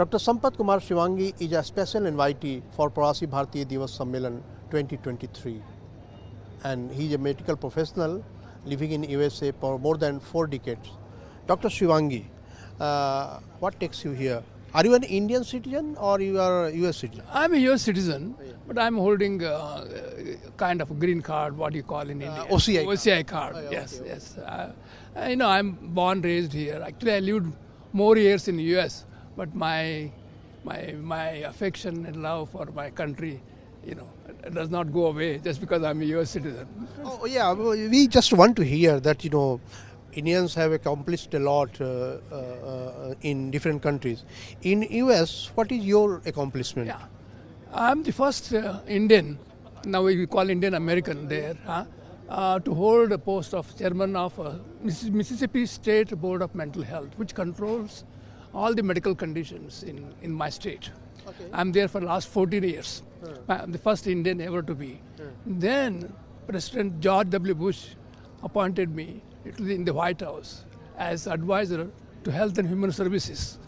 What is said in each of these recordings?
Dr. Sampat Kumar Shivangi is a special invitee for Pravasi Bharatiya Divas Sammelan 2023. And he is a medical professional living in USA for more than 4 decades. Dr. Shivangi, what takes you here? Are you an Indian citizen or you are a US citizen? I'm a US citizen, but I'm holding a kind of a green card, what you call in India. OCI. OCI card, oh, yeah, yes, okay, yes. You know, I'm born, raised here. Actually, I lived more years in the US. But my affection and love for my country, you know, does not go away just because I'm a US citizen. Oh yeah, we just want to hear that, you know, Indians have accomplished a lot in different countries. In US, what is your accomplishment? Yeah, I'm the first Indian, now we call Indian American there, to hold a post of chairman of Mississippi State Board of Mental Health, which controls all the medical conditions in my state. Okay. I'm there for the last 14 years. I'm the first Indian ever to be. Then President George W. Bush appointed me in the White House as advisor to Health and Human Services.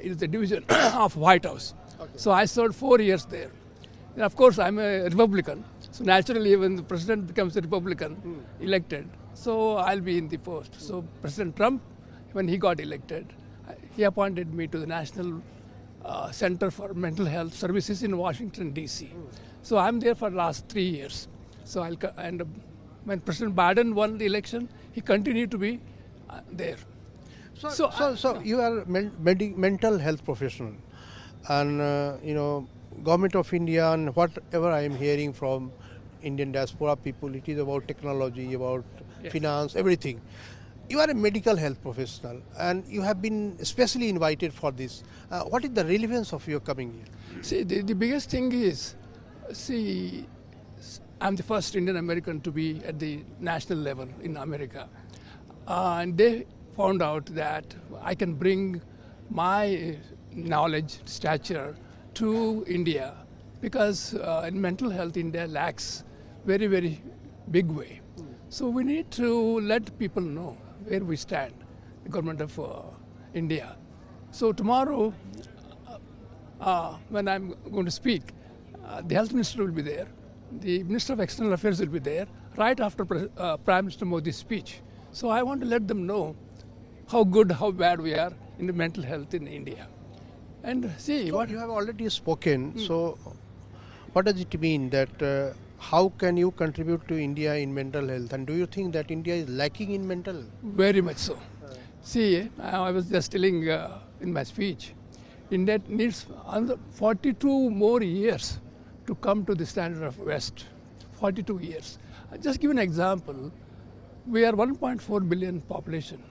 It is the division of White House. Okay. So I served 4 years there. And of course, I'm a Republican. So naturally, when the president becomes a Republican, elected, so I'll be in the post. So President Trump, when he got elected, he appointed me to the National Center for Mental Health Services in Washington, D.C. So I'm there for the last 3 years. So when President Biden won the election, he continued to be there. So you are mental health professional, and you know, government of India and whatever I am hearing from Indian diaspora people, it is about technology, about finance, everything. You are a medical health professional and you have been especially invited for this. What is the relevance of your coming here? See, the biggest thing is, see, I'm the first Indian American to be at the national level in America. And they found out that I can bring my knowledge, stature to India because in mental health, India lacks very, very big way. So we need to let people know where we stand, the government of India. So tomorrow, when I'm going to speak, the health minister will be there, the minister of external affairs will be there, right after Prime Minister Modi's speech. So I want to let them know how good, how bad we are in the mental health in India. And see, so what you have already spoken, so what does it mean that how can you contribute to India in mental health? And do you think that India is lacking in mental health? Very much so. See, I was just telling in my speech, India needs 42 more years to come to the standard of West. 42 years. I'll just give an example. We are 1.4 billion population.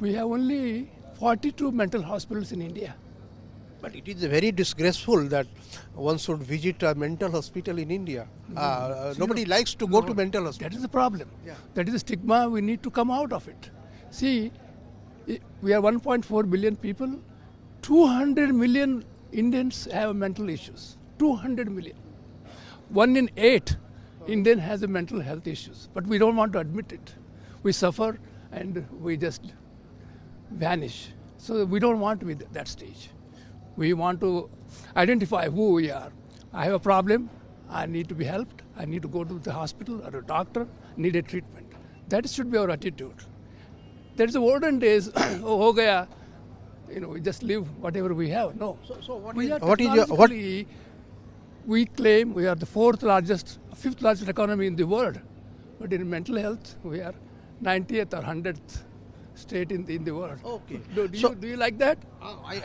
We have only 42 mental hospitals in India. But it is very disgraceful that one should visit a mental hospital in India. Nobody likes to go to mental hospital. That is the problem. Yeah. That is the stigma. We need to come out of it. See, we are 1.4 billion people. 200 million Indians have mental issues. 200 million. 1 in 8 Indian has a mental health issues. But we don't want to admit it. We suffer and we just vanish. So we don't want to be at that stage. We want to identify who we are. I have a problem, I need to be helped, I need to go to the hospital or a doctor, need a treatment. That should be our attitude. There's the olden days, oh, ho gaya, you know, we just live whatever we have. No. So what we claim we are the 4th largest, 5th largest economy in the world. But in mental health, we are 90th or 100th. State in the world. Okay. Do you like that?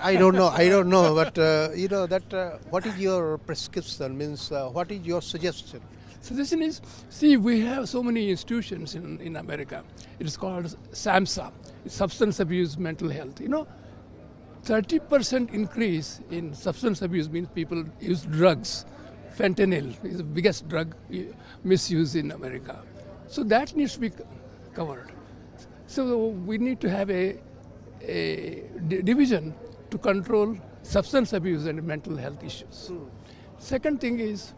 I don't know. I don't know. But you know that. What is your prescription? Means what is your suggestion? Suggestion is, see, we have so many institutions in America. It is called SAMHSA, Substance Abuse Mental Health. You know, 30% increase in substance abuse means people use drugs. Fentanyl is the biggest drug misuse in America. So that needs to be covered. So we need to have a division to control substance abuse and mental health issues. Second thing is,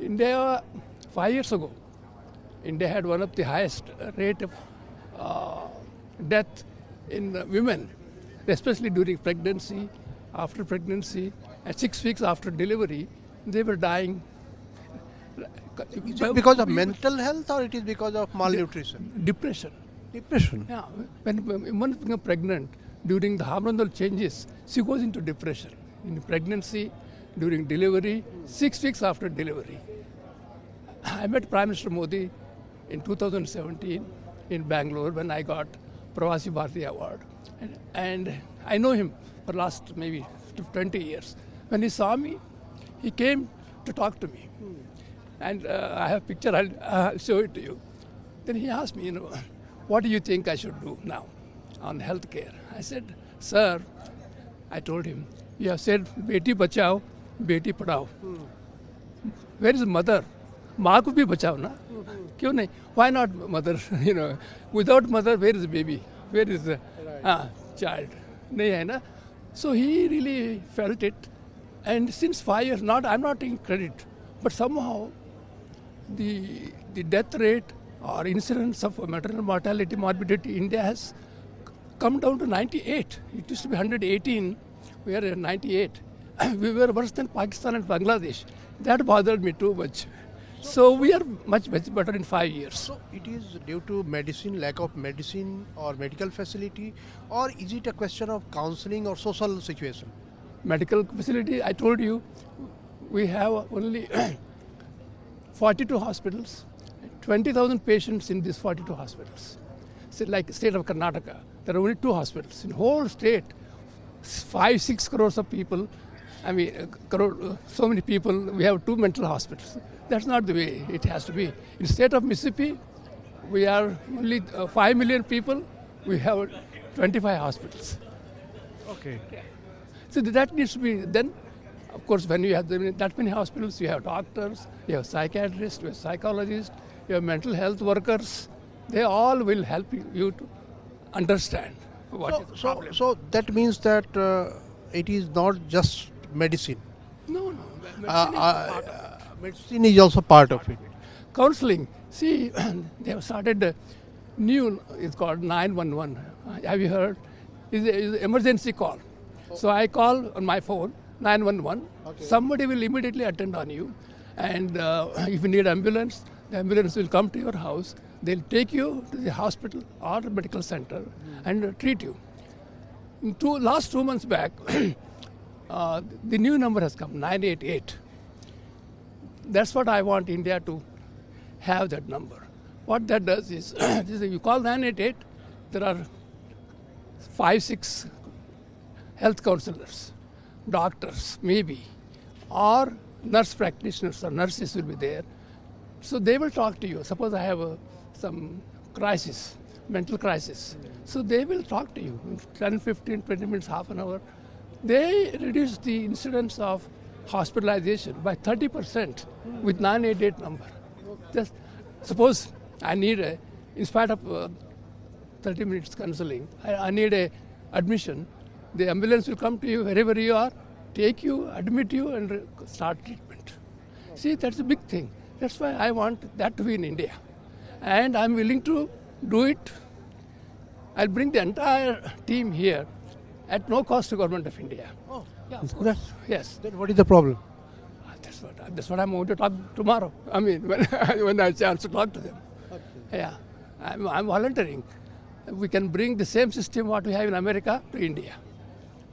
India 5 years ago, India had one of the highest rate of death in women, especially during pregnancy after pregnancy, at 6 weeks after delivery, they were dying. Is it because of mental health or it is because of malnutrition? Depression. Depression? Yeah. When one is pregnant, during the hormonal changes, she goes into depression. In pregnancy, during delivery, 6 weeks after delivery. I met Prime Minister Modi in 2017 in Bangalore when I got Pravasi Bharatiya Award. And I know him for the last maybe 20 years. When he saw me, he came to talk to me. And I have a picture, I'll show it to you. Then he asked me, you know, what do you think I should do now on healthcare? I said, sir, I told him, you have said, beti bachao, beti padao. Where is mother? Maa ko bhi bachao na. Kyun nahi? Why not mother? You know, without mother, where is baby? Where is the child? Nahi hai na? So he really felt it. And since 5 years, I'm not taking credit, but somehow the death rate or incidence of maternal mortality, morbidity in India has come down to 98. It used to be 118. We are at 98. We were worse than Pakistan and Bangladesh. That bothered me too much. So we are much better in 5 years. So it is due to medicine, lack of medicine or medical facility, or is it a question of counseling or social situation? Medical facility, I told you, we have only 42 hospitals, 20,000 patients in these 42 hospitals. So like state of Karnataka, there are only 2 hospitals. In whole state, 5–6 crores of people, I mean, so many people, we have 2 mental hospitals. That's not the way it has to be. In state of Mississippi, we are only 5 million people, we have 25 hospitals. Okay. Yeah. So that needs to be, then, of course, when you have that many hospitals, you have doctors, you have psychiatrists, you have psychologists, you have mental health workers. They all will help you to understand what is the problem. So that means that it is not just medicine. No, no. Medicine is also part of it. Counseling. See, they have started a new, it's called 911. Have you heard? It's an emergency call. Oh. So I call on my phone. 911, okay. Somebody will immediately attend on you, and if you need ambulance, the ambulance will come to your house, they'll take you to the hospital or medical center and treat you. In last 2 months back, the new number has come, 988. That's what I want India to have, that number. What that does is, you call 988, there are 5–6 health counselors. Doctors, maybe, or nurse practitioners or nurses will be there. So they will talk to you. Suppose I have some crisis, mental crisis. So they will talk to you in 10, 15, 20 minutes, half an hour. They reduce the incidence of hospitalization by 30% with 988 number. Just suppose I need, in spite of 30 minutes counseling, I need a admission. The ambulance will come to you wherever you are, take you, admit you, and start treatment. See, that's a big thing. That's why I want that to be in India. And I'm willing to do it. I'll bring the entire team here at no cost to Government of India. Oh, yeah, of course. Yes. Then what is the problem? That's what I'm going to talk tomorrow. I mean, when I have a chance to talk to them. Okay. Yeah, I'm volunteering. We can bring the same system what we have in America to India.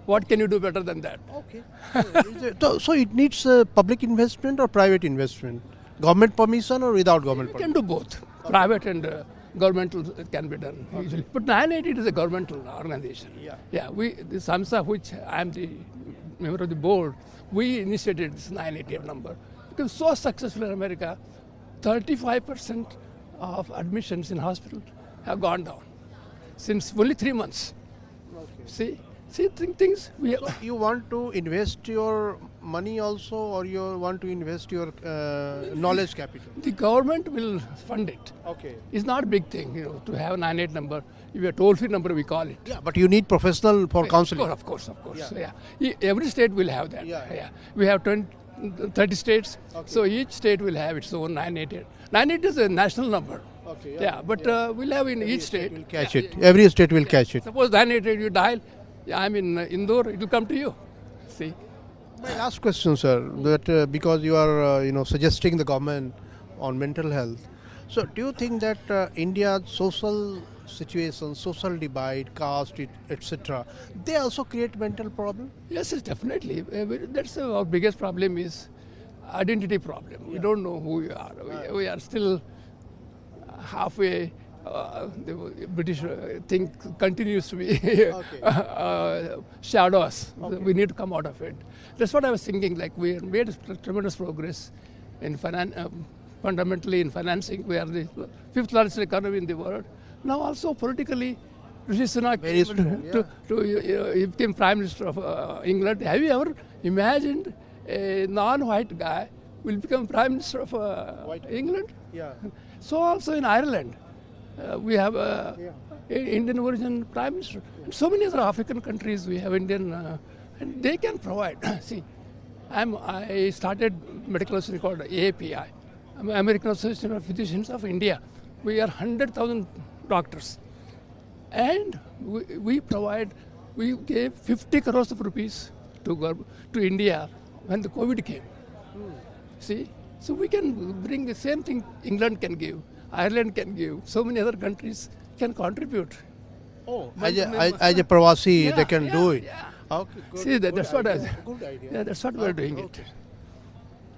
What can you do better than that? Okay. So it needs public investment or private investment? Government permission or without government permission? We can do both. Okay. Private and governmental can be done usually. Okay. But 988 is a governmental organization. Yeah. Yeah. The SAMHSA, which I am the member of the board, we initiated this 988 number. It was so successful in America, 35% of admissions in hospital have gone down since only 3 months. Okay. See, things we have. So you want to invest your money also, or you want to invest your knowledge capital? The government will fund it. Okay. It's not a big thing, you know, to have a 98 number. If you have a toll-free number, we call it. Yeah, but you need professional for counseling. Of course. Yeah. Every state will have that. Yeah. Yeah. We have 30 states, okay. So each state will have its own 988. 988 is a national number. Okay, we'll have in each state. Will catch it. Every state will catch it. Suppose 988 you dial, I'm in Indore, it will come to you. see. My last question, sir, that because you are suggesting the government on mental health, so do you think that India's social situation, social divide, caste, etc., they also create mental problem? Yes, definitely. That's our biggest problem is identity problem. Yeah. We don't know who we are. We are still halfway. The British thing continues to be shadows. Okay. We need to come out of it. That's what I was thinking. Like, we made tremendous progress in fundamentally in financing. We are the 5th largest economy in the world. Now also politically, Rishi Sunak he became Prime Minister of England. Have you ever imagined a non-white guy will become Prime Minister of England? Yeah. So also in Ireland. We have an Indian origin Prime Minister. And so many other African countries we have Indian, and they can provide. See, I started medical association called AAPI, American Association of Physicians of India. We are 100,000 doctors, and we gave 50 crores of rupees to India when the COVID came. See, so we can bring the same thing England can give. Ireland can give. So many other countries can contribute. Oh, as a Pravasi, they can do it. Yeah. Okay, good, that's what we're doing. Okay.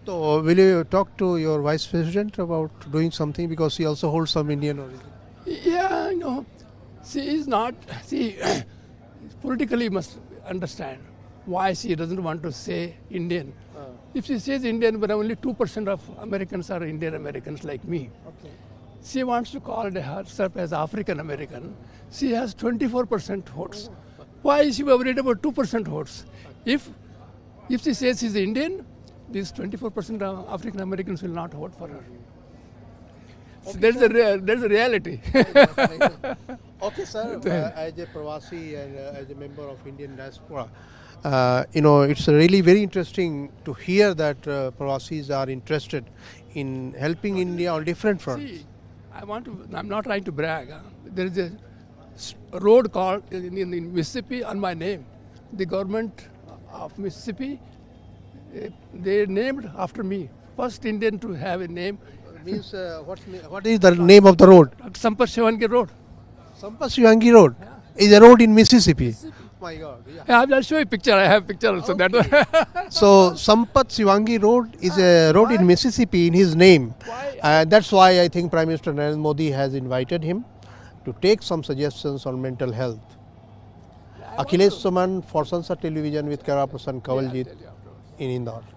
So, will you talk to your vice president about doing something, because she also holds some Indian origin? Yeah, no, she is not. See, politically, you must understand why she doesn't want to say Indian. If she says Indian, but only 2% of Americans are Indian Americans like me. Okay. She wants to call herself as African American. She has 24% votes. Why is she worried about 2% votes? If she says she's Indian, these 24% of African Americans will not vote for her. So okay, there's a reality. Okay, sir. As a Pravasi and as a member of Indian diaspora, it's really very interesting to hear that Pravasis are interested in helping India on different fronts. See, I'm not trying to brag. There is a road called in Mississippi on my name. The government of Mississippi, they named after me. First Indian to have a name. Means what is the name of the road? Sampat Shivangi Road. Sampat Shivangi Road is a road in Mississippi. My God! Yeah. I'll show you a picture. I have a picture also. Okay. So Sampat Shivangi Road is a road in Mississippi in his name, and that's why I think Prime Minister Narendra Modi has invited him to take some suggestions on mental health. Akhilesh Suman for Sansad Television with Kara Prasan Kawaljit in Indore.